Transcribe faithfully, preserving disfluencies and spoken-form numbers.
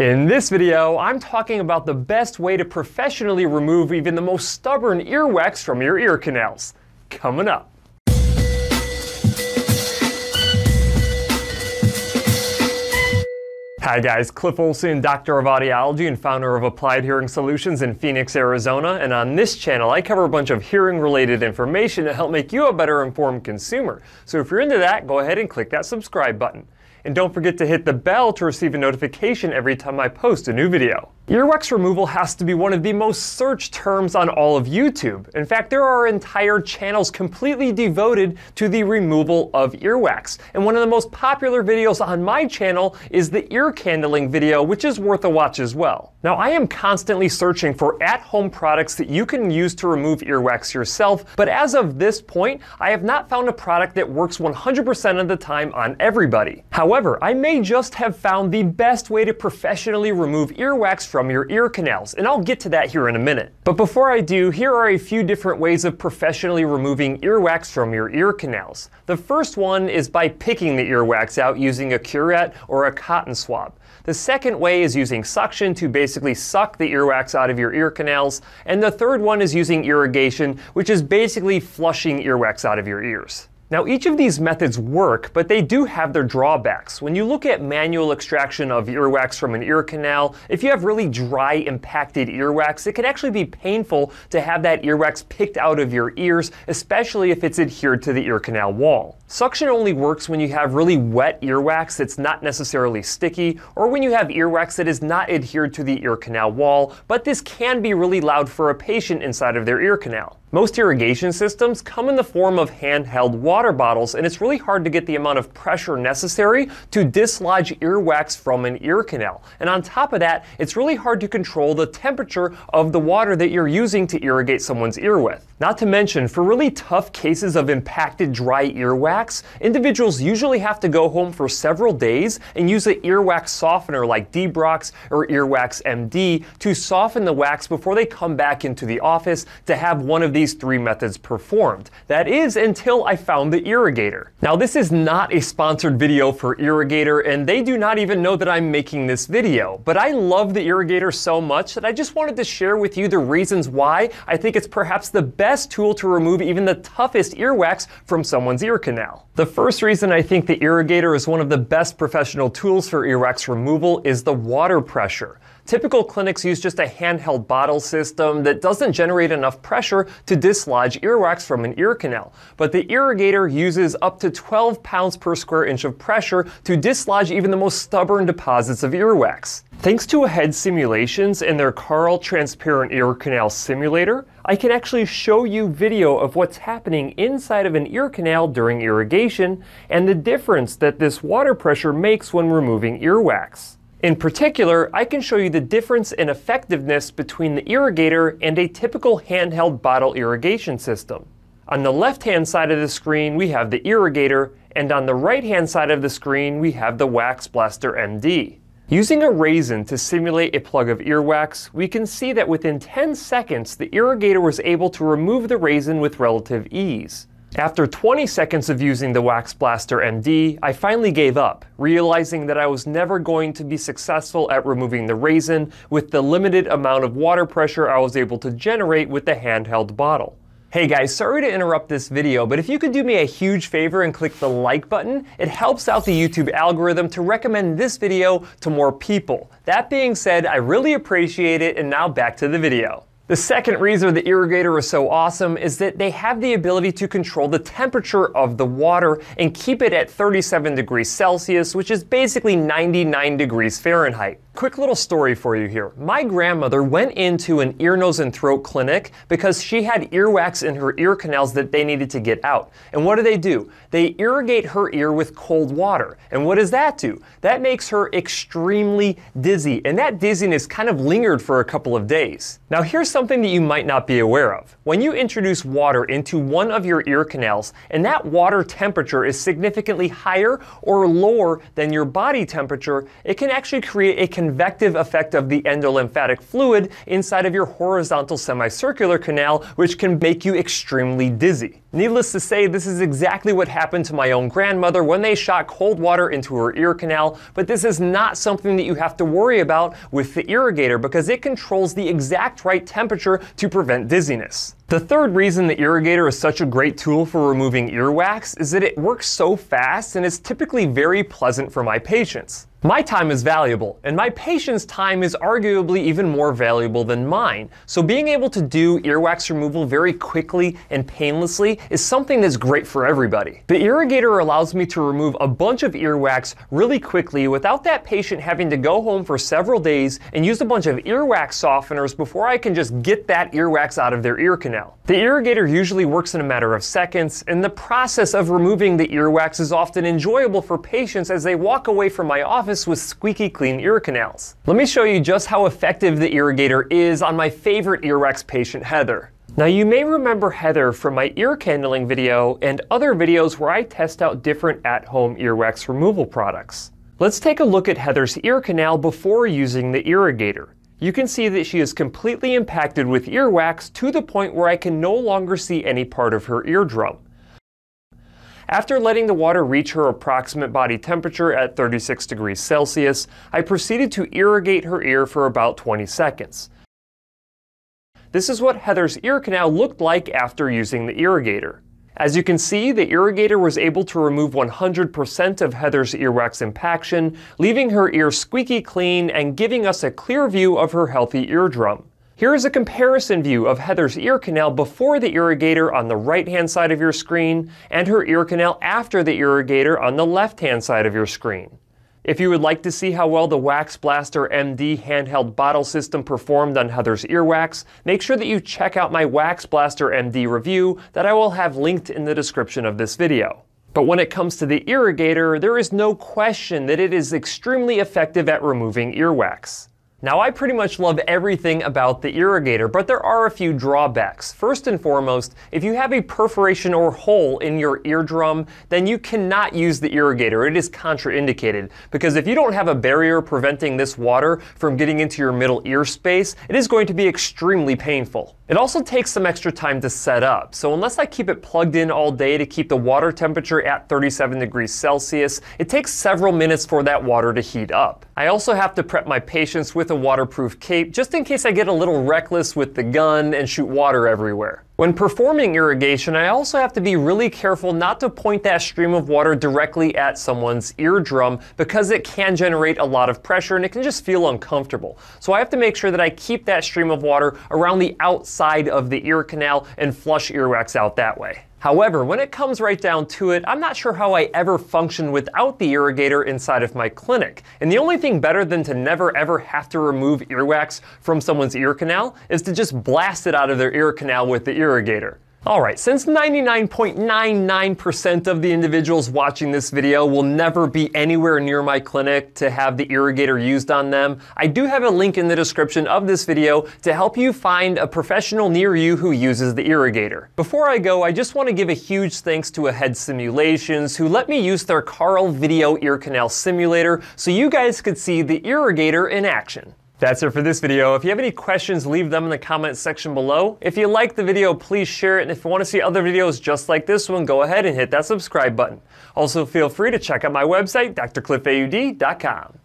In this video, I'm talking about the best way to professionally remove even the most stubborn earwax from your ear canals. Coming up. Hi guys, Cliff Olson, doctor of audiology and founder of Applied Hearing Solutions in Phoenix, Arizona, and on this channel I cover a bunch of hearing-related information to help make you a better informed consumer. So if you're into that, go ahead and click that subscribe button. And don't forget to hit the bell to receive a notification every time I post a new video. Earwax removal has to be one of the most searched terms on all of YouTube. In fact, there are entire channels completely devoted to the removal of earwax. And one of the most popular videos on my channel is the ear candling video, which is worth a watch as well. Now, I am constantly searching for at-home products that you can use to remove earwax yourself, but as of this point, I have not found a product that works one hundred percent of the time on everybody. However, However, I may just have found the best way to professionally remove earwax from your ear canals, and I'll get to that here in a minute. But before I do, here are a few different ways of professionally removing earwax from your ear canals. The first one is by picking the earwax out using a curette or a cotton swab. The second way is using suction to basically suck the earwax out of your ear canals. And the third one is using irrigation, which is basically flushing earwax out of your ears. Now, each of these methods work, but they do have their drawbacks. When you look at manual extraction of earwax from an ear canal, if you have really dry, impacted earwax, it can actually be painful to have that earwax picked out of your ears, especially if it's adhered to the ear canal wall. Suction only works when you have really wet earwax that's not necessarily sticky, or when you have earwax that is not adhered to the ear canal wall, but this can be really loud for a patient inside of their ear canal. Most irrigation systems come in the form of handheld water bottles, and it's really hard to get the amount of pressure necessary to dislodge earwax from an ear canal. And on top of that, it's really hard to control the temperature of the water that you're using to irrigate someone's ear with. Not to mention, for really tough cases of impacted dry earwax, individuals usually have to go home for several days and use an earwax softener like Debrox or Earwax M D to soften the wax before they come back into the office to have one of these These three methods performed. That is, until I found the Earigator. Now, this is not a sponsored video for Earigator, and they do not even know that I'm making this video, but I love the Earigator so much that I just wanted to share with you the reasons why I think it's perhaps the best tool to remove even the toughest earwax from someone's ear canal. The first reason I think the Earigator is one of the best professional tools for earwax removal is the water pressure. Typical clinics use just a handheld bottle system that doesn't generate enough pressure to dislodge earwax from an ear canal. But the Earigator uses up to twelve pounds per square inch of pressure to dislodge even the most stubborn deposits of earwax. Thanks to Ahead Simulations and their Carl Transparent Ear Canal Simulator, I can actually show you video of what's happening inside of an ear canal during irrigation and the difference that this water pressure makes when removing earwax. In particular, I can show you the difference in effectiveness between the Earigator and a typical handheld bottle irrigation system. On the left-hand side of the screen, we have the Earigator, and on the right-hand side of the screen, we have the Wax Blaster M D. Using a raisin to simulate a plug of earwax, we can see that within ten seconds, the Earigator was able to remove the raisin with relative ease. After twenty seconds of using the Wax Blaster M D, I finally gave up, realizing that I was never going to be successful at removing the raisin with the limited amount of water pressure I was able to generate with the handheld bottle. Hey guys, sorry to interrupt this video, but if you could do me a huge favor and click the like button, it helps out the YouTube algorithm to recommend this video to more people. That being said, I really appreciate it, and now back to the video. The second reason the Earigator is so awesome is that they have the ability to control the temperature of the water and keep it at thirty-seven degrees Celsius, which is basically ninety-nine degrees Fahrenheit. Quick little story for you here. My grandmother went into an ear, nose, and throat clinic because she had earwax in her ear canals that they needed to get out. And what do they do? They irrigate her ear with cold water. And what does that do? That makes her extremely dizzy, and that dizziness kind of lingered for a couple of days. Now, here's something that you might not be aware of. When you introduce water into one of your ear canals, and that water temperature is significantly higher or lower than your body temperature, it can actually create a convective effect of the endolymphatic fluid inside of your horizontal semicircular canal, which can make you extremely dizzy. Needless to say, this is exactly what happened to my own grandmother when they shot cold water into her ear canal, but this is not something that you have to worry about with the Earigator because it controls the exact right temperature to prevent dizziness. The third reason the Earigator is such a great tool for removing earwax is that it works so fast and is typically very pleasant for my patients. My time is valuable, and my patient's time is arguably even more valuable than mine, so being able to do earwax removal very quickly and painlessly is something that's great for everybody. The Earigator allows me to remove a bunch of earwax really quickly without that patient having to go home for several days and use a bunch of earwax softeners before I can just get that earwax out of their ear canal. The Earigator usually works in a matter of seconds, and the process of removing the earwax is often enjoyable for patients as they walk away from my office with squeaky clean ear canals. Let me show you just how effective the Earigator is on my favorite earwax patient, Heather. Now, you may remember Heather from my ear candling video and other videos where I test out different at-home earwax removal products. Let's take a look at Heather's ear canal before using the Earigator. You can see that she is completely impacted with earwax to the point where I can no longer see any part of her eardrum. After letting the water reach her approximate body temperature at thirty-six degrees Celsius, I proceeded to irrigate her ear for about twenty seconds. This is what Heather's ear canal looked like after using the Earigator. As you can see, the Earigator was able to remove one hundred percent of Heather's earwax impaction, leaving her ear squeaky clean and giving us a clear view of her healthy eardrum. Here is a comparison view of Heather's ear canal before the Earigator on the right-hand side of your screen and her ear canal after the Earigator on the left-hand side of your screen. If you would like to see how well the Wax Blaster M D handheld bottle system performed on Heather's earwax, make sure that you check out my Wax Blaster M D review that I will have linked in the description of this video. But when it comes to the Earigator, there is no question that it is extremely effective at removing earwax. Now, I pretty much love everything about the Earigator, but there are a few drawbacks. First and foremost, if you have a perforation or hole in your eardrum, then you cannot use the Earigator. It is contraindicated, because if you don't have a barrier preventing this water from getting into your middle ear space, it is going to be extremely painful. It also takes some extra time to set up, so unless I keep it plugged in all day to keep the water temperature at thirty-seven degrees Celsius, it takes several minutes for that water to heat up. I also have to prep my patients with a waterproof cape just in case I get a little reckless with the gun and shoot water everywhere. When performing irrigation, I also have to be really careful not to point that stream of water directly at someone's eardrum because it can generate a lot of pressure and it can just feel uncomfortable. So I have to make sure that I keep that stream of water around the outside of the ear canal and flush earwax out that way. However, when it comes right down to it, I'm not sure how I ever functioned without the Earigator inside of my clinic. And the only thing better than to never ever have to remove earwax from someone's ear canal is to just blast it out of their ear canal with the Earigator. Alright, since ninety-nine point nine nine percent of the individuals watching this video will never be anywhere near my clinic to have the Earigator used on them, I do have a link in the description of this video to help you find a professional near you who uses the Earigator. Before I go, I just want to give a huge thanks to Ahead Simulations, who let me use their Carl Video Ear Canal Simulator so you guys could see the Earigator in action. That's it for this video. If you have any questions, leave them in the comments section below. If you liked the video, please share it. And if you want to see other videos just like this one, go ahead and hit that subscribe button. Also, feel free to check out my website, D R cliff A U D dot com.